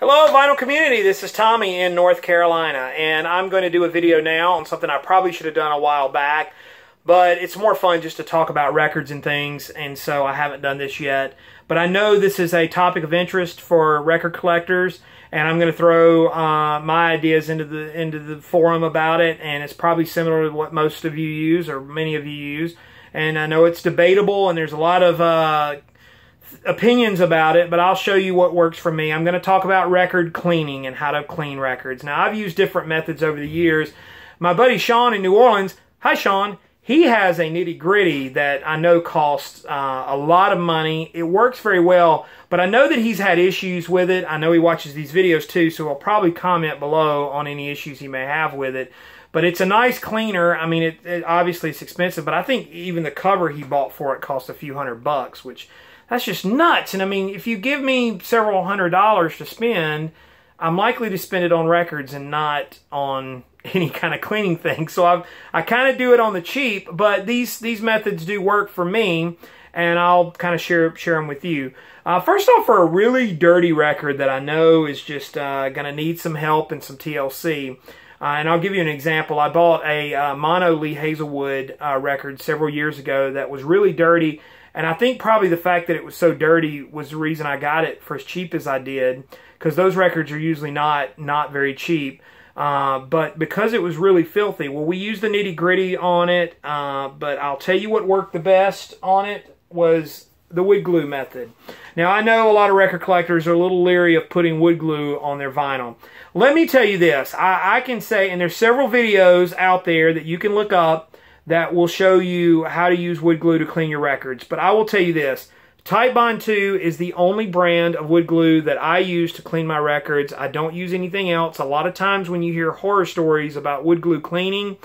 Hello vinyl community, this is Tommy in North Carolina, and I'm going to do a video now on something I probably should have done a while back, but it's more fun just to talk about records and things, and so I haven't done this yet. But I know this is a topic of interest for record collectors, and I'm going to throw my ideas into the forum about it, and it's probably similar to what most of you use, or many of you use, and I know it's debatable, and there's a lot of opinions about it, but I'll show you what works for me. I'm going to talk about record cleaning and how to clean records. Now, I've used different methods over the years. My buddy Sean in New Orleans, hi Sean, he has a Nitty Gritty that I know costs a lot of money. It works very well, but I know that he's had issues with it. I know he watches these videos too, so I'll probably comment below on any issues he may have with it. But it's a nice cleaner. I mean, it obviously it's expensive, but I think even the cover he bought for it cost a few $100s, which that's just nuts. And I mean, if you give me several $100s to spend, I'm likely to spend it on records and not on any kind of cleaning thing. So I kind of do it on the cheap, but these methods do work for me, and I'll kind of share them with you. First off, for a really dirty record that I know is just going to need some help and some TLC, and I'll give you an example. I bought a mono Lee Hazelwood record several years ago that was really dirty. And I think probably the fact that it was so dirty was the reason I got it for as cheap as I did, because those records are usually not very cheap. But because it was really filthy, well, we used the Nitty Gritty on it, but I'll tell you what worked the best on it was the wood glue method. Now, I know a lot of record collectors are a little leery of putting wood glue on their vinyl. Let me tell you this. I can say, and there's several videos out there that you can look up that will show you how to use wood glue to clean your records. But I will tell you this, Titebond 2 is the only brand of wood glue that I use to clean my records. I don't use anything else. A lot of times when you hear horror stories about wood glue cleaning,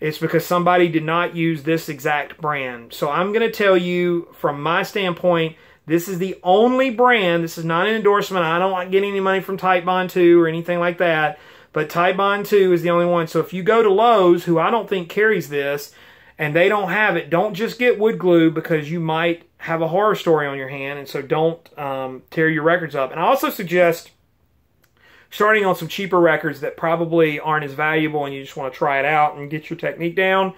it's because somebody did not use this exact brand. So I'm going to tell you from my standpoint, this is the only brand. This is not an endorsement. I don't like getting any money from Titebond 2 or anything like that. But Titebond 2 is the only one. So if you go to Lowe's, who I don't think carries this, and they don't have it, don't just get wood glue because you might have a horror story on your hand, and so don't tear your records up. And I also suggest starting on some cheaper records that probably aren't as valuable and you just want to try it out and get your technique down.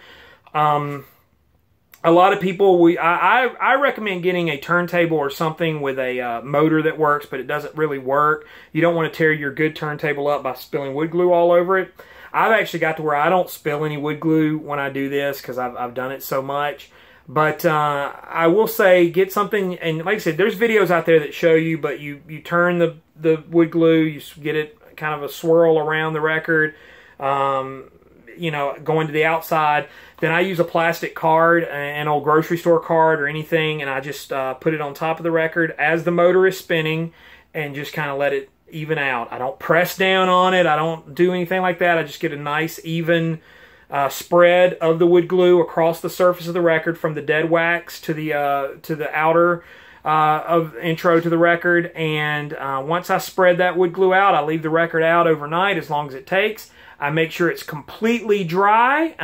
A lot of people, I recommend getting a turntable or something with a motor that works, but it doesn't really work. You don't want to tear your good turntable up by spilling wood glue all over it. I've actually got to where I don't spill any wood glue when I do this because I've done it so much. But I will say get something, and like I said, there's videos out there that show you, but you turn the wood glue, you get it kind of a swirl around the record, you know, going to the outside. Then I use a plastic card, an old grocery store card or anything, and I just put it on top of the record as the motor is spinning and just kind of let it even out. I don't press down on it. I don't do anything like that. I just get a nice even spread of the wood glue across the surface of the record from the dead wax to the outer of intro to the record. And once I spread that wood glue out, I leave the record out overnight as long as it takes. I make sure it's completely dry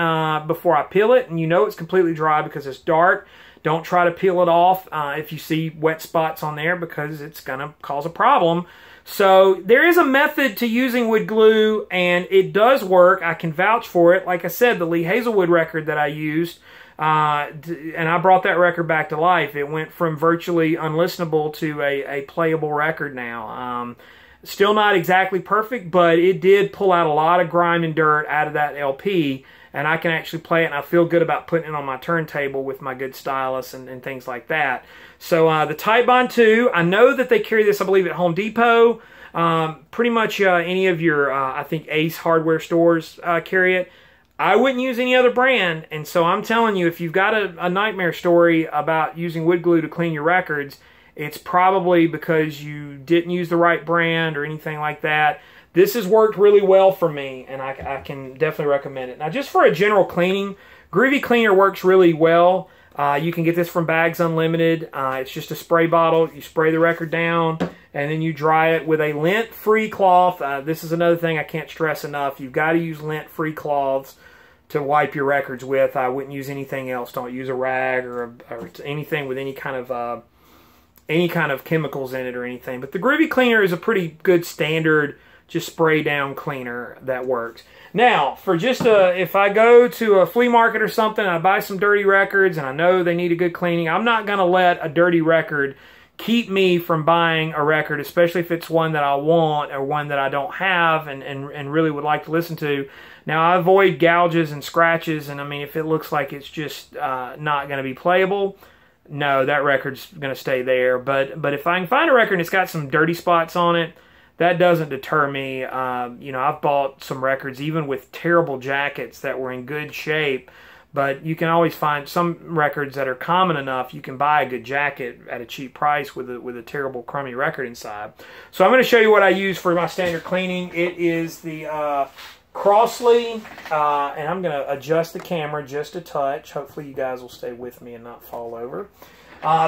before I peel it, and you know it's completely dry because it's dark. Don't try to peel it off if you see wet spots on there because it's going to cause a problem. So there is a method to using wood glue, and it does work. I can vouch for it. Like I said, the Lee Hazelwood record that I used, and I brought that record back to life. It went from virtually unlistenable to a playable record now. Still not exactly perfect, but it did pull out a lot of grime and dirt out of that LP, and I can actually play it, and I feel good about putting it on my turntable with my good stylus and things like that. So the Titebond 2, I know that they carry this, I believe, at Home Depot. Pretty much any of your, I think, Ace hardware stores carry it. I wouldn't use any other brand, and so I'm telling you, if you've got a nightmare story about using wood glue to clean your records, it's probably because you didn't use the right brand or anything like that. This has worked really well for me, and I can definitely recommend it. Now, just for a general cleaning, Groovy Cleaner works really well. You can get this from Bags Unlimited. It's just a spray bottle. You spray the record down, and then you dry it with a lint-free cloth. This is another thing I can't stress enough. You've got to use lint-free cloths to wipe your records with. I wouldn't use anything else. Don't use a rag or anything with any kind of any kind of chemicals in it or anything. But the Groovy Cleaner is a pretty good standard just spray down cleaner that works. Now, for just if I go to a flea market or something, I buy some dirty records and I know they need a good cleaning, I'm not going to let a dirty record keep me from buying a record, especially if it's one that I want or one that I don't have and really would like to listen to. Now, I avoid gouges and scratches, and I mean, if it looks like it's just not going to be playable, no, that record's going to stay there. But if I can find a record and it's got some dirty spots on it, that doesn't deter me. You know, I've bought some records even with terrible jackets that were in good shape. But you can always find some records that are common enough. You can buy a good jacket at a cheap price with a terrible, crummy record inside. So I'm going to show you what I use for my standard cleaning. It is the Crosley, and I'm going to adjust the camera just a touch. Hopefully you guys will stay with me and not fall over.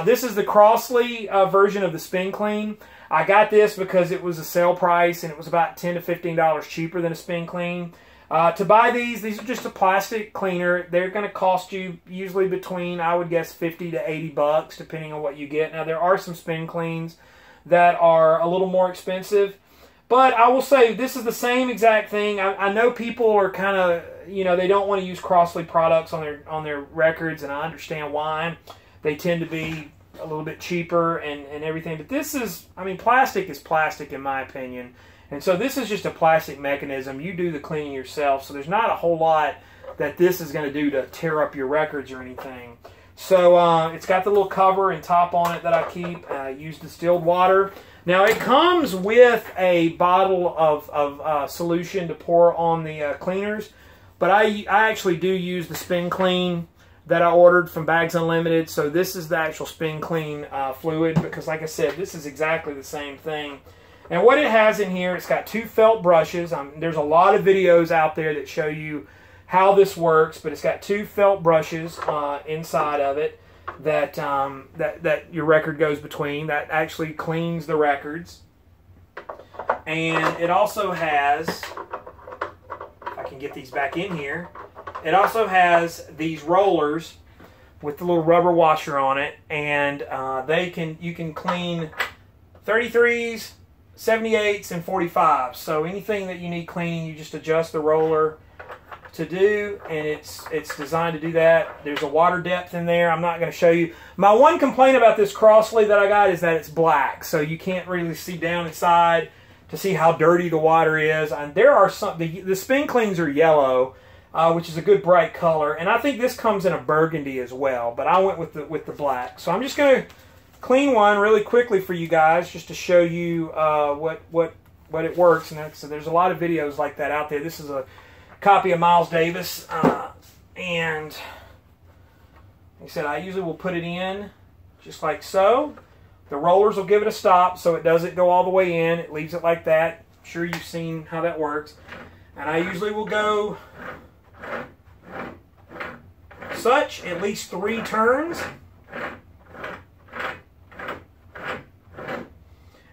This is the Crosley version of the Spin Clean. I got this because it was a sale price, and it was about $10 to $15 cheaper than a Spin Clean. To buy these are just a plastic cleaner. They're going to cost you usually between, I would guess, $50 to $80, depending on what you get. Now, there are some Spin Cleans that are a little more expensive, but I will say this is the same exact thing. I know people are kind of, you know, they don't want to use Crosley products on their records, and I understand why. They tend to be a little bit cheaper and everything, but this is, I mean, plastic is plastic in my opinion. And so this is just a plastic mechanism. You do the cleaning yourself, so there's not a whole lot that this is going to do to tear up your records or anything. So it's got the little cover and top on it that I keep. I use distilled water. Now, it comes with a bottle of solution to pour on the cleaners, but I actually do use the Spin Clean that I ordered from Bags Unlimited. So this is the actual Spin Clean fluid, because like I said, this is exactly the same thing. And what it has in here, it's got two felt brushes. There's a lot of videos out there that show you how this works, but it's got two felt brushes inside of it that, that your record goes between. That actually cleans the records. And it also has, if I can get these back in here, it also has these rollers with the little rubber washer on it, and you can clean 33s, 78s and 45s. So anything that you need cleaning, you just adjust the roller to do, and it's designed to do that. There's a water depth in there. I'm not going to show you. My one complaint about this Crosley that I got is that it's black, so you can't really see down inside to see how dirty the water is. And there are some, the Spin Cleans are yellow, which is a good bright color, and I think this comes in a burgundy as well, but I went with the black. So I'm just going to clean one really quickly for you guys, just to show you what it works. And so there's a lot of videos like that out there. This is a copy of Miles Davis, and like I said, I usually will put it in just like so. The rollers will give it a stop, so it doesn't go all the way in. It leaves it like that. I'm sure you've seen how that works. And I usually will go such at least 3 turns.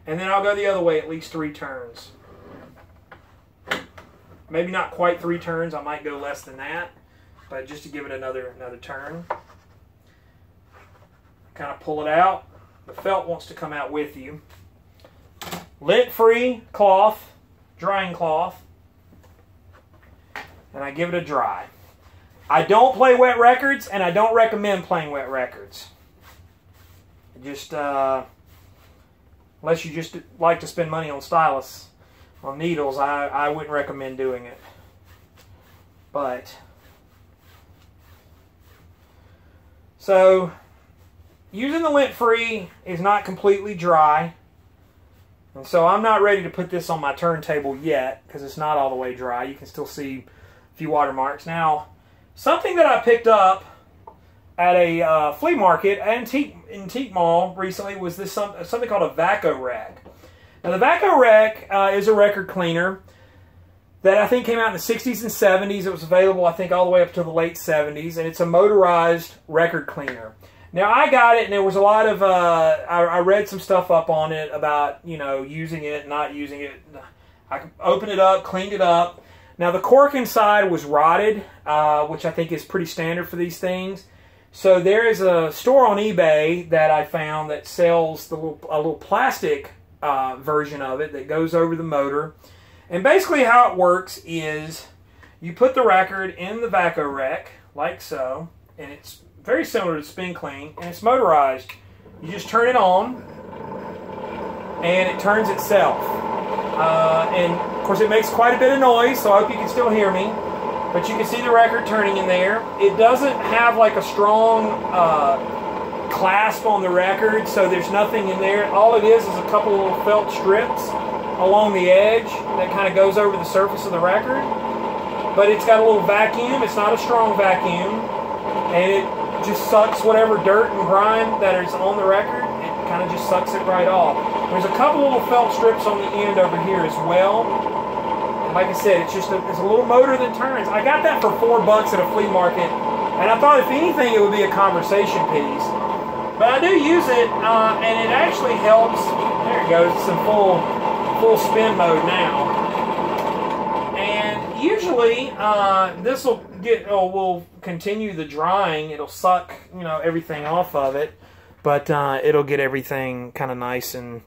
And then I'll go the other way at least 3 turns. Maybe not quite 3 turns. I might go less than that. But just to give it another turn. Kind of pull it out. The felt wants to come out with you. Lint-free cloth. Drying cloth. And I give it a dry. I don't play wet records, and I don't recommend playing wet records. Just, unless you just like to spend money on stylus, on needles, I wouldn't recommend doing it. But, so, using the lint-free is not completely dry. And so I'm not ready to put this on my turntable yet, because it's not all the way dry. You can still see a few watermarks. Now, something that I picked up at a flea market, antique mall recently, was this something called a Vaco rag. Now, the Vaco rag is a record cleaner that I think came out in the 60s and 70s. It was available, I think, all the way up to the late 70s, and it's a motorized record cleaner. Now, I got it, and there was a lot of, I read some stuff up on it about, you know, using it, not using it. I opened it up, cleaned it up. Now, the cork inside was rotted, which I think is pretty standard for these things. So there is a store on eBay that I found that sells the a little plastic version of it that goes over the motor. And basically how it works is you put the record in the Vaco rack, like so, and it's very similar to Spin Clean, and it's motorized. You just turn it on, and it turns itself. And of course it makes quite a bit of noise, so I hope you can still hear me. But you can see the record turning in there. It doesn't have like a strong clasp on the record, so there's nothing in there. All it is a couple little felt strips along the edge that kind of goes over the surface of the record. But it's got a little vacuum. It's not a strong vacuum. And it just sucks whatever dirt and grime that is on the record. It kind of just sucks it right off. There's a couple little felt strips on the end over here as well. Like I said, it's just a little motor that turns. I got that for $4 at a flea market, and I thought if anything it would be a conversation piece. But I do use it, and it actually helps. There it goes. It's in full spin mode now. And usually this will get, we'll continue the drying. It'll suck, you know, everything off of it, but it'll get everything kind of nice and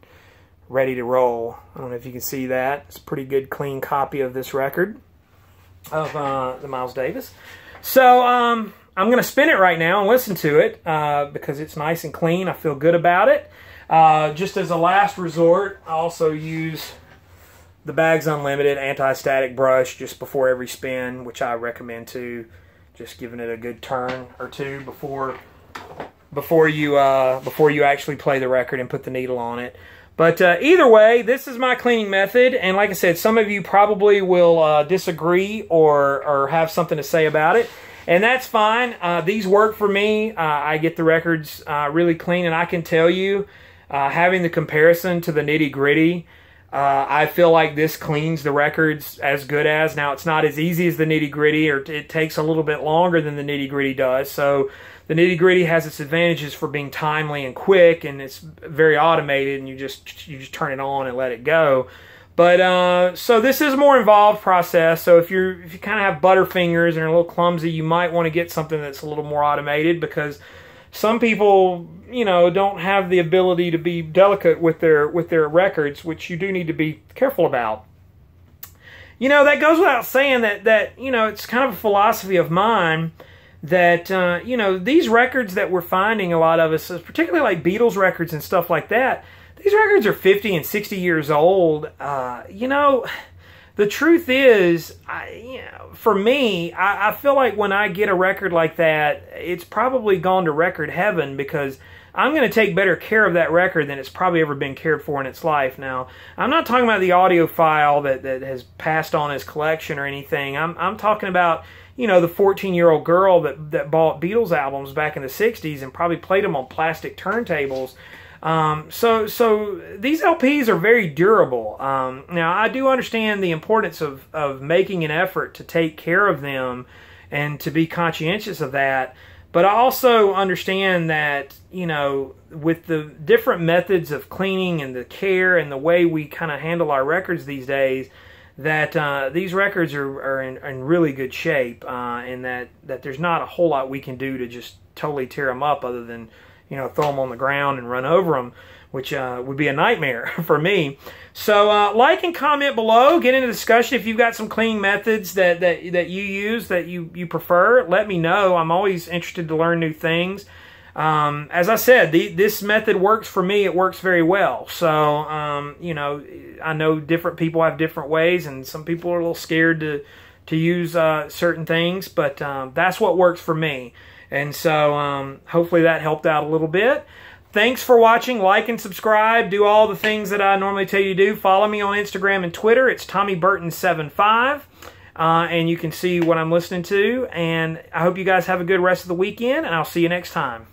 ready to roll. I don't know if you can see that. It's a pretty good clean copy of this record of the Miles Davis. So I'm going to spin it right now and listen to it because it's nice and clean. I feel good about it. Just as a last resort, I also use the Bags Unlimited anti-static brush just before every spin, which I recommend too, just giving it a good turn or two before you actually play the record and put the needle on it. But either way, this is my cleaning method, and like I said, some of you probably will disagree or have something to say about it, and that's fine. These work for me. I get the records really clean, and I can tell you, having the comparison to the Nitty Gritty, I feel like this cleans the records as good as. Now, it's not as easy as the Nitty Gritty, or it takes a little bit longer than the Nitty Gritty does, so the Nitty Gritty has its advantages for being timely and quick, and it's very automated, and you just turn it on and let it go. But so this is a more involved process. So if you kind of have butterfingers and are a little clumsy, you might want to get something that's a little more automated, because some people, you know, don't have the ability to be delicate with their records, which you do need to be careful about. You know, that goes without saying that you know, it's kind of a philosophy of mine that, you know, these records that we're finding, a lot of us, particularly like Beatles records and stuff like that, these records are 50 and 60 years old. You know, the truth is, you know, for me, I feel like when I get a record like that, it's probably gone to record heaven, because I'm going to take better care of that record than it's probably ever been cared for in its life. Now, I'm not talking about the audiophile that has passed on his collection or anything. I'm talking about, you know, the 14-year-old girl that bought Beatles albums back in the 60s and probably played them on plastic turntables. So these LPs are very durable. Now, I do understand the importance of making an effort to take care of them and to be conscientious of that. But I also understand that, you know, with the different methods of cleaning and the care and the way we kind of handle our records these days, that these records are in really good shape, and that there's not a whole lot we can do to just totally tear them up, other than, you know, throw them on the ground and run over them, which would be a nightmare for me. So like and comment below. Get into discussion if you've got some cleaning methods that you use, that you prefer. Let me know. I'm always interested to learn new things. As I said, this method works for me. It works very well. So, you know, I know different people have different ways, and some people are a little scared to use certain things, but that's what works for me. And so hopefully that helped out a little bit. Thanks for watching. Like and subscribe. Do all the things that I normally tell you to do. Follow me on Instagram and Twitter. It's TommyBurton75. And you can see what I'm listening to. And I hope you guys have a good rest of the weekend, and I'll see you next time.